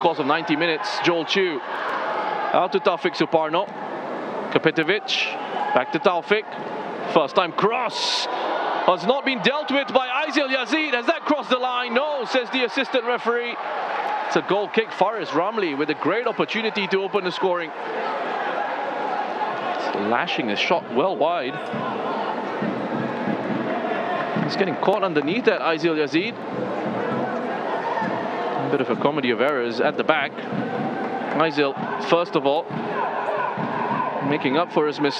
Course of 90 minutes, Joel Chu out to Taufik Suparno Kapetovic, back to Taufik, first time cross has not been dealt with by Aizil Yazid. Has that crossed the line? No, says the assistant referee. It's a goal kick. Faris Ramli with a great opportunity to open the scoring. It's lashing his shot well wide. He's getting caught underneath that, Aizil Yazid. Bit of a comedy of errors at the back. Aizil, first of all, making up for his mistake.